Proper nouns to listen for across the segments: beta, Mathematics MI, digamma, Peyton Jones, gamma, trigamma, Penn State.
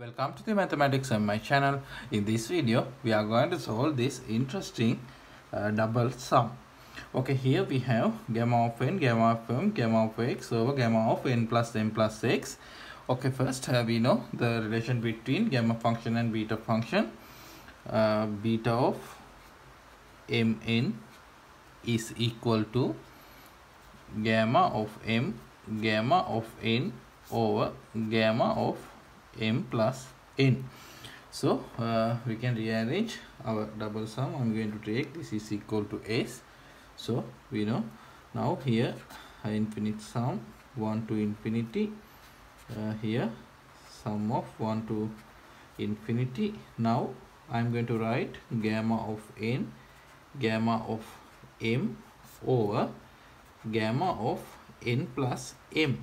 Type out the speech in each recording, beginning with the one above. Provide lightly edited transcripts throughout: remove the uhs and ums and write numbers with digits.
Welcome to the Mathematics MI channel. In this video, we are going to solve this interesting double sum. Okay, here we have gamma of x over gamma of n plus x. Okay, first we know the relation between gamma function and beta function. Beta of mn is equal to gamma of m gamma of n over gamma of m plus n. So we can rearrange our double sum. I'm going to take this is equal to s. So we know now here infinite sum 1 to infinity, here sum of 1 to infinity. Now I'm going to write gamma of n gamma of m over gamma of n plus m.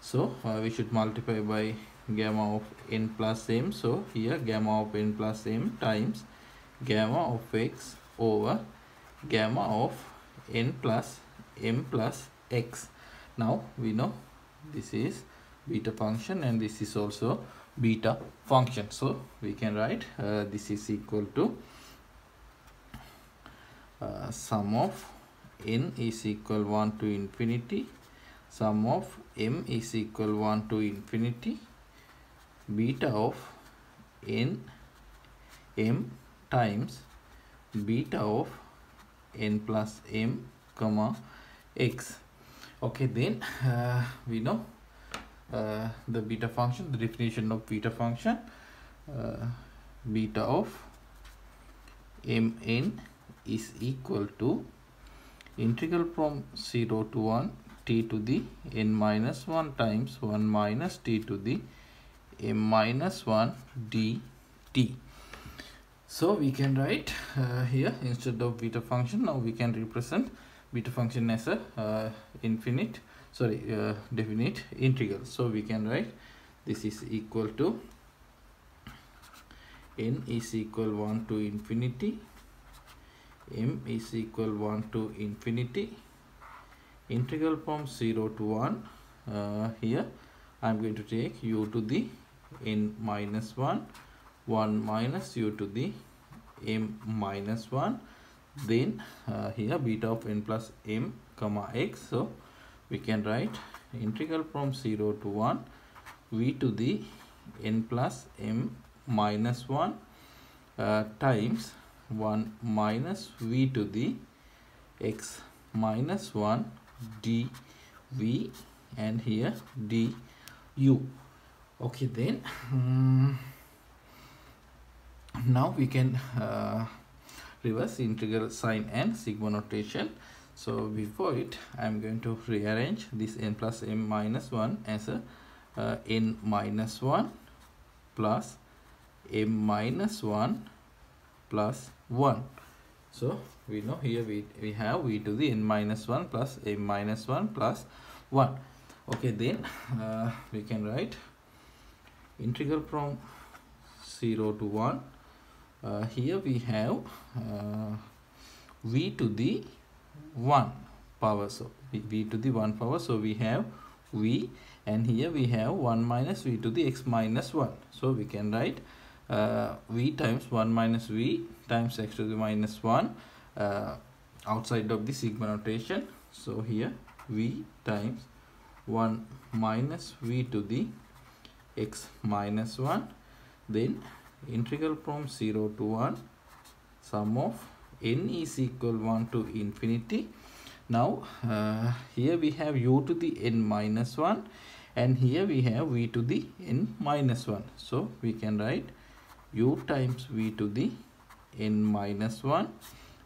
So we should multiply by gamma of n plus m. So here gamma of n plus m times gamma of x over gamma of n plus m plus x. Now we know this is beta function and this is also beta function. So we can write this is equal to sum of n is equal 1 to infinity, sum of m is equal 1 to infinity, beta of n m times beta of n plus m comma x. Okay, then we know the beta function, the definition of beta function, beta of mn is equal to integral from 0 to 1 t to the n minus 1 times 1 minus t to the m minus 1 dt. So we can write here instead of beta function, now we can represent beta function as a definite integral. So we can write this is equal to n is equal 1 to infinity, m is equal 1 to infinity, integral from 0 to 1, here I am going to take u to the n minus 1, 1 minus u to the m minus 1, then here beta of n plus m comma x. So we can write integral from 0 to 1 v to the n plus m minus 1 times 1 minus v to the x minus 1 dv and here du. Okay, then now we can reverse integral sign and sigma notation. So before it I'm going to rearrange this n plus m minus 1 as a n minus 1 plus m minus 1 plus 1. So we know here we have v to the n minus 1 plus m minus 1 plus 1. Okay, then we can write integral from 0 to 1, here we have v to the 1 power, so v to the 1 power, so we have v and here we have 1 minus v to the x minus 1. So we can write v times 1 minus v times x to the minus 1 outside of the sigma notation. So here v times 1 minus v to the x minus 1, then integral from 0 to 1 sum of n is equal 1 to infinity. Now here we have u to the n minus 1 and here we have v to the n minus 1. So we can write u times v to the n minus 1,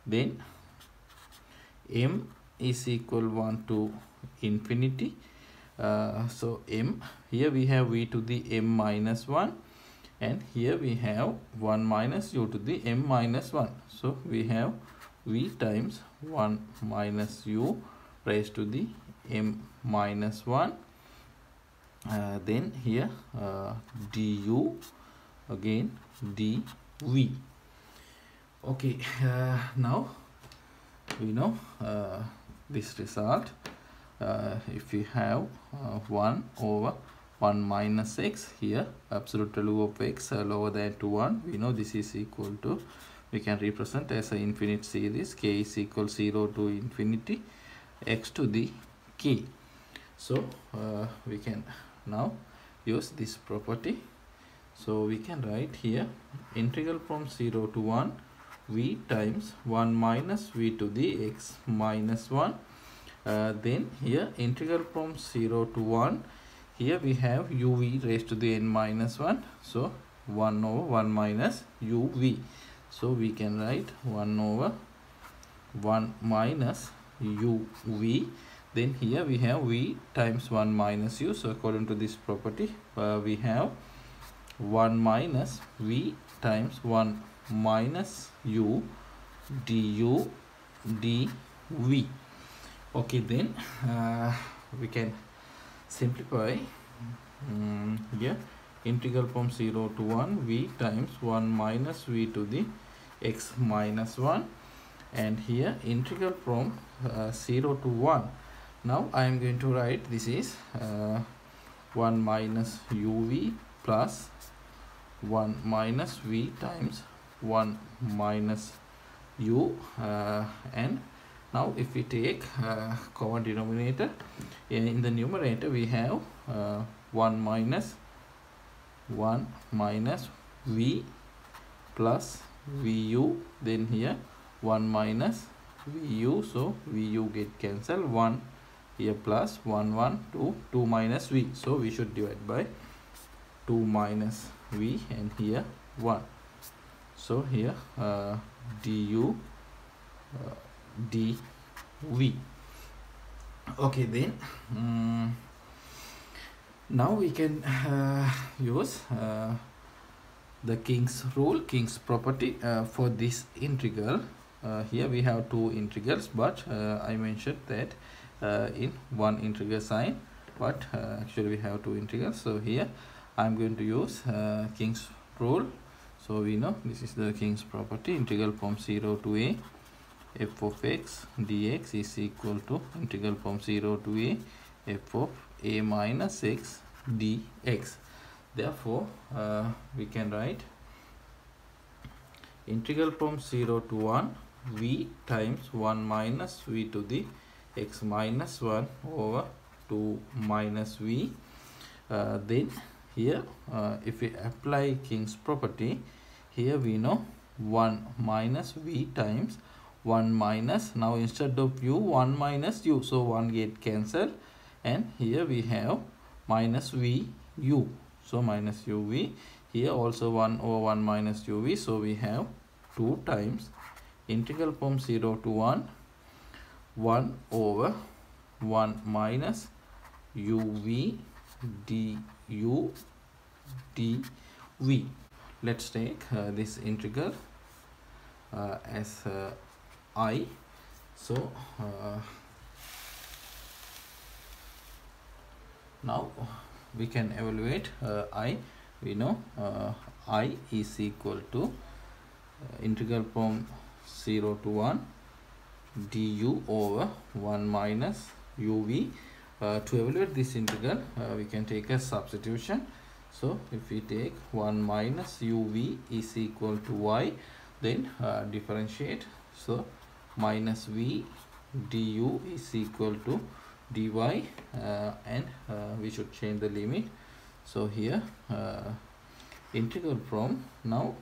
then m is equal 1 to infinity. So m, here we have v to the m minus 1 and here we have 1 minus u to the m minus 1. So we have v times 1 minus u raised to the m minus 1, then here du again dv. Okay, now we know this result. If we have 1 over 1 minus x here, absolute value of x lower than to 1. We know this is equal to, we can represent as an infinite series. K is equal 0 to infinity, x to the k. So we can now use this property. So we can write here integral from 0 to 1 v times 1 minus v to the x minus 1. Then here integral from 0 to 1, here we have uv raised to the n minus 1. So 1 over 1 minus uv. So we can write 1 over 1 minus uv. Then here we have v times 1 minus u. So according to this property, we have 1 minus v times 1 minus u du dv. Okay, then we can simplify here integral from 0 to 1 v times 1 minus v to the x minus 1, and here integral from 0 to 1. Now I am going to write this is 1 minus uv plus 1 minus v times 1 minus u, and now if we take common denominator, in the numerator we have 1 minus v plus vu, then here 1 minus vu, so vu get cancelled, 1 here plus 1 1 2 2 minus v, so we should divide by 2 minus v, and here 1. So here du dv. Okay, then now we can use the King's rule, King's property for this integral. Here we have two integrals, but I mentioned that in one integral sign, but actually we have two integrals. So here I am going to use King's rule. So we know this is the King's property, integral from 0 to a f of x dx is equal to integral from 0 to a f of a minus x dx. Therefore we can write integral from 0 to 1 v times 1 minus v to the x minus 1 over 2 minus v. Then here if we apply King's property, here we know 1 minus v times 1 minus, now instead of u 1 minus u, so 1 get cancelled, and here we have minus v u, so minus u v, here also 1 over 1 minus u v, so we have 2 times integral from 0 to 1 1 over 1 minus u v d u d v. Let's take this integral as I. So now we can evaluate I. We know I is equal to integral from 0 to 1 du over 1 minus uv. To evaluate this integral, we can take a substitution. So if we take 1 minus uv is equal to y, then differentiate, so minus v du is equal to dy, and we should change the limit. So here integral from, now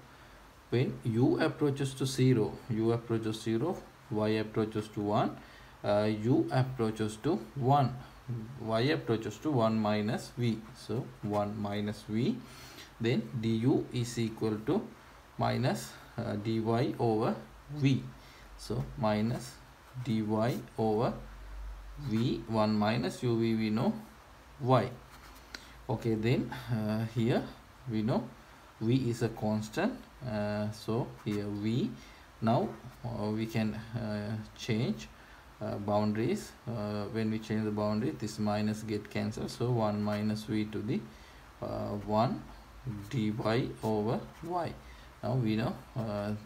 when u approaches to 0, y approaches to 1, u approaches to 1, y approaches to 1 minus v, so 1 minus v, then du is equal to minus dy over v, so minus dy over v, 1 minus uv we know y. Okay, then here we know v is a constant, so here v, now we can change boundaries. When we change the boundary, this minus get cancelled, so 1 minus v to the 1 dy over y. Now we know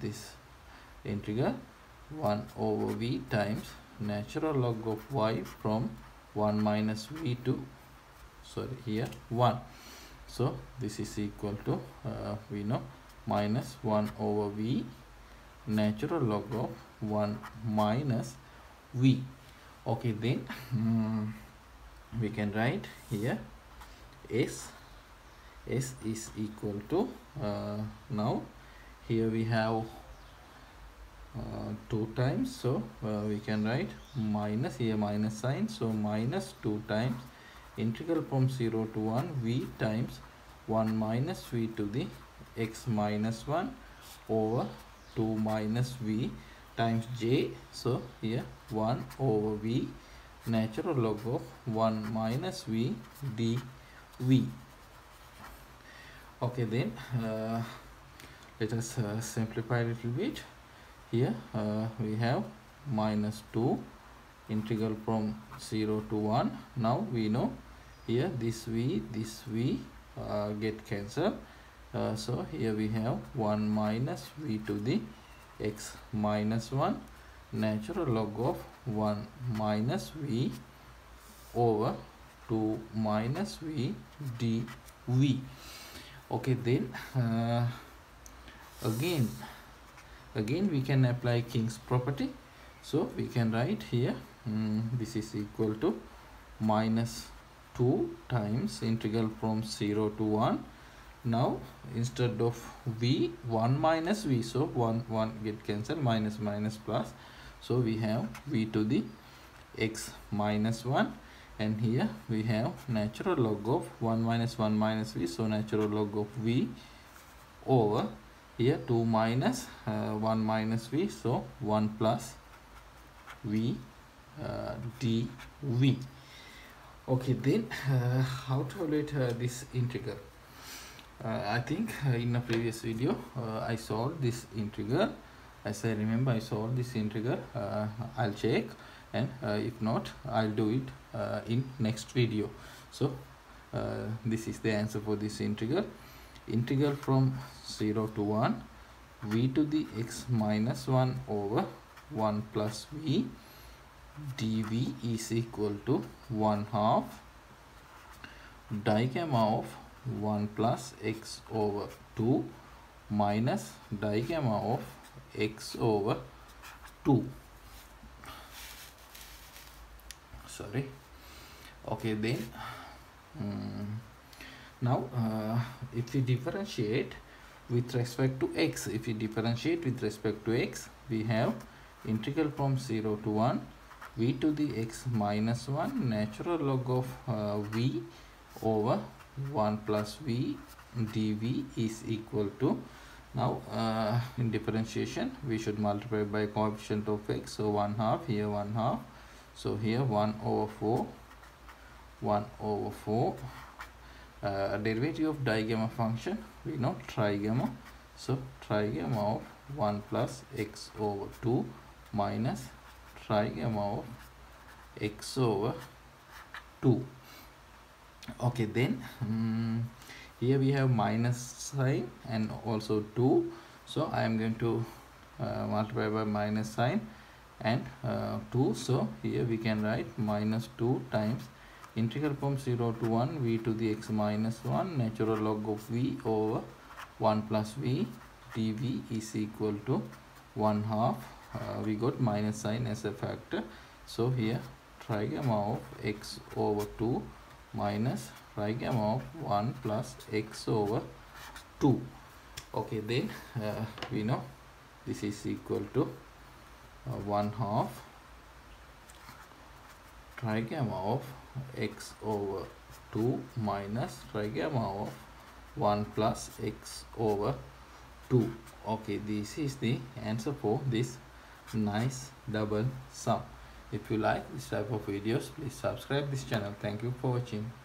this integral 1 over v times natural log of y from 1 minus v to sorry, here 1. So this is equal to we know minus 1 over v natural log of 1 minus v. Okay, then we can write here s is equal to now here we have 2 times, so we can write minus, here minus sign, so minus 2 times integral from 0 to 1 v times 1 minus v to the x minus 1 over 2 minus v times j, so here 1 over v natural log of 1 minus v dv. Okay, then let us simplify a little bit. Here we have minus 2 integral from 0 to 1. Now we know here this v get cancelled. So here we have 1 minus v to the x minus 1 natural log of 1 minus v over 2 minus v dv. Okay, then again we can apply King's property, so we can write here this is equal to minus 2 times integral from 0 to 1. Now instead of v, 1 minus v, so 1 get cancelled, minus minus plus, so we have v to the x minus 1, and here we have natural log of 1 minus v, so natural log of v over here 2 minus 1 minus v, so 1 plus v dv. Okay, then how to evaluate this integral? I think in a previous video I solved this integral. As I remember, I solved this integral. I'll check, and if not, I'll do it in next video. So this is the answer for this integral. Integral from 0 to 1 v to the x minus 1 over 1 plus v dv is equal to 1/2 digamma of 1 plus x over 2 minus digamma of x over 2. Sorry. Okay, then now if we differentiate with respect to x, we have integral from 0 to 1 v to the x minus 1 natural log of v over 1 plus v dv is equal to, now in differentiation we should multiply by coefficient of x, so 1/2, here 1/2, so here 1 over 4. Derivative of digamma function, we know trigamma, so trigamma of 1 plus x over 2 minus trigamma of x over 2. Okay, then here we have minus sign and also 2, so I am going to multiply by minus sign and 2, so here we can write minus 2 times integral from 0 to 1 v to the x minus 1 natural log of v over 1 plus v dv is equal to 1/2, we got minus sign as a factor, so here trigamma of x over 2 minus trigamma of 1 plus x over 2. Okay, then we know this is equal to 1/2 trigamma of x over 2 minus trigamma of 1 plus x over 2. Okay, this is the answer for this nice double sum. If you like this type of videos, please subscribe this channel. Thank you for watching.